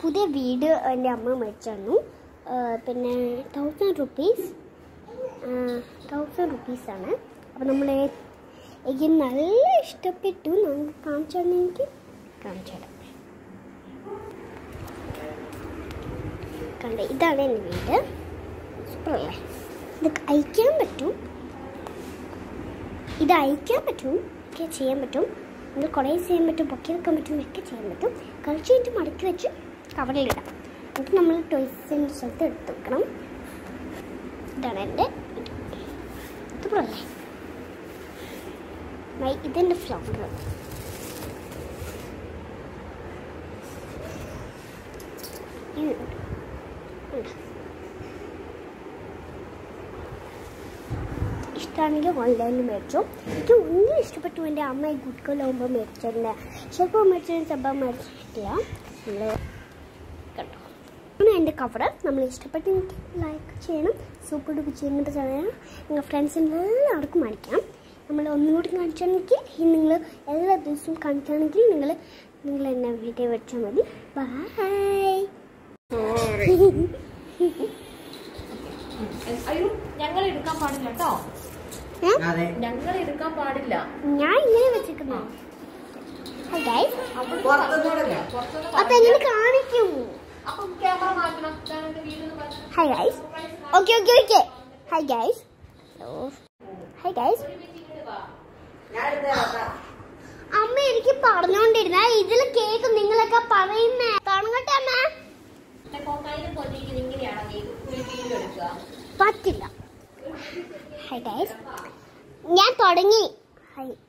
പുതിയ വീട് എൻ്റെ അമ്മ മേടിച്ചു തന്നു. പിന്നെ 1000 rupees ആണ്. അപ്പോൾ നമ്മൾ എനിക്ക് നല്ല ഇഷ്ടപ്പെട്ടു. നമുക്ക് കാണിച്ചു തന്നെ, എനിക്ക് കാണിച്ചു തരാം. കണ്ടേ, ഇതാണ് എൻ്റെ വീട്. സൂപ്പറല്ലേ? ഇതൊക്കെ അയക്കാൻ പറ്റും, ഇത് അയക്കാൻ പറ്റും, ഒക്കെ ചെയ്യാൻ പറ്റും. നമ്മൾ കുറേ ചെയ്യാൻ പറ്റും, പൊക്കി വെക്കാൻ പറ്റും, ഒക്കെ ചെയ്യാൻ പറ്റും. കളിച്ചു കഴിഞ്ഞിട്ട് മടക്കി വെച്ച് കവറിലിടാം. എന്നിട്ട് നമ്മൾ ടോയ്സിൻ്റെ സ്ഥലത്ത് എടുത്ത് വെക്കണം. ഇതാണ് എൻ്റെ വീട്. സൂപ്പറല്ലേ? ഇതെൻ്റെ ഫ്ലവർ. ഇഷ്ടമാണെങ്കിൽ ഓൺലൈനിൽ മേടിച്ചു. എനിക്ക് ഒന്നും ഇഷ്ടപ്പെട്ടു. എൻ്റെ അമ്മ ഈ ഗുഡ്കലാകുമ്പോൾ മേടിച്ചിട്ടുണ്ട്, ചിലപ്പോൾ മേടിച്ചിട്ട് ചിലപ്പോൾ മേടിച്ചിട്ടില്ല. നമ്മൾ കണ്ടോ ആണ് എൻ്റെ കവർ. നമ്മൾ ഇഷ്ടപ്പെട്ട് എനിക്ക് ലൈക്ക് ചെയ്യണം, സൂപ്പർ ഡൂപ്പ് ചെയ്യുന്നത് ചെയ്യണം. നിങ്ങൾ ഫ്രണ്ട്സിന് എല്ലാവർക്കും കാണിക്കാം. നമ്മൾ ഒന്നുകൂടി കാണിച്ചാണെങ്കിൽ നിങ്ങൾ എല്ലാ ദിവസവും കാണിക്കുകയാണെങ്കിൽ നിങ്ങൾ എന്നെ വീട്ടിൽ വെച്ചാൽ മതി. ബൈ. ഞങ്ങൾ എടുക്കാൻ പാടില്ല കേട്ടോ, ഞങ്ങൾ എടുക്കാൻ പാടില്ല. ഞാൻ ഇങ്ങനെ വെച്ചിരിക്കുന്നു. അമ്മ എനിക്ക് പറഞ്ഞോണ്ടിരുന്ന ഇതിൽ കേക്ക് നിങ്ങളൊക്കെ പറയുന്നേ കാണട്ടെ. അമ്മ പറ്റില്ല. ഞാൻ തുടങ്ങി.